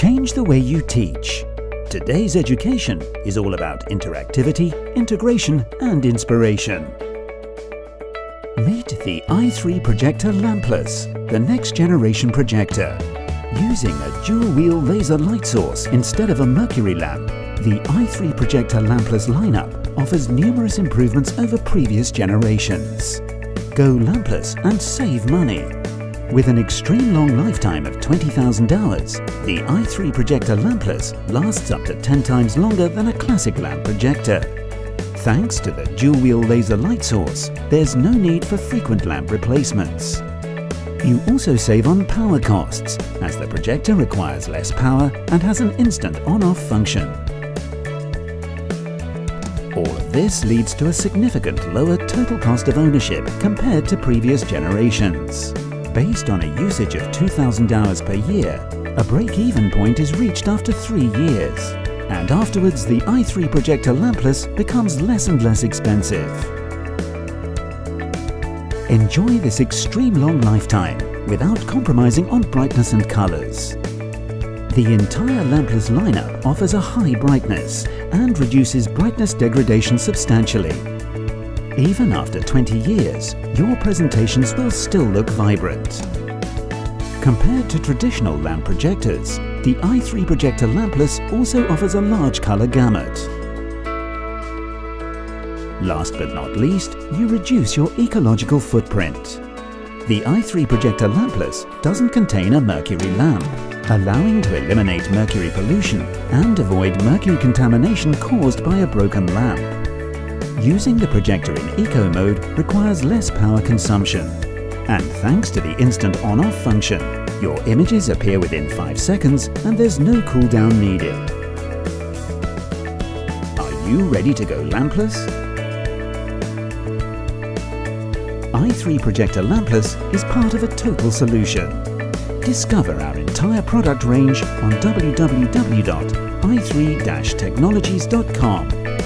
Change the way you teach. Today's education is all about interactivity, integration and inspiration. Meet the i3 Projector Lampless, the next generation projector. Using a dual-wheel laser light source instead of a mercury lamp, the i3 Projector Lampless lineup offers numerous improvements over previous generations. Go lampless and save money. With an extreme long lifetime of 20,000 hours, the i3 Projector Lampless lasts up to 10 times longer than a classic lamp projector. Thanks to the dual-wheel laser light source, there's no need for frequent lamp replacements. You also save on power costs, as the projector requires less power and has an instant on-off function. All of this leads to a significant lower total cost of ownership compared to previous generations. Based on a usage of 2,000 hours per year, a break-even point is reached after 3 years, and afterwards the i3 Projector Lampless becomes less and less expensive. Enjoy this extreme long lifetime without compromising on brightness and colours. The entire lampless lineup offers a high brightness and reduces brightness degradation substantially. Even after 20 years, your presentations will still look vibrant. Compared to traditional lamp projectors, the i3 Projector Lampless also offers a large colour gamut. Last but not least, you reduce your ecological footprint. The i3 Projector Lampless doesn't contain a mercury lamp, allowing to eliminate mercury pollution and avoid mercury contamination caused by a broken lamp. Using the projector in eco mode requires less power consumption. And thanks to the instant on-off function, your images appear within 5 seconds and there's no cool down needed. Are you ready to go lampless? i3 Projector Lampless is part of a total solution. Discover our entire product range on www.i3-technologies.com.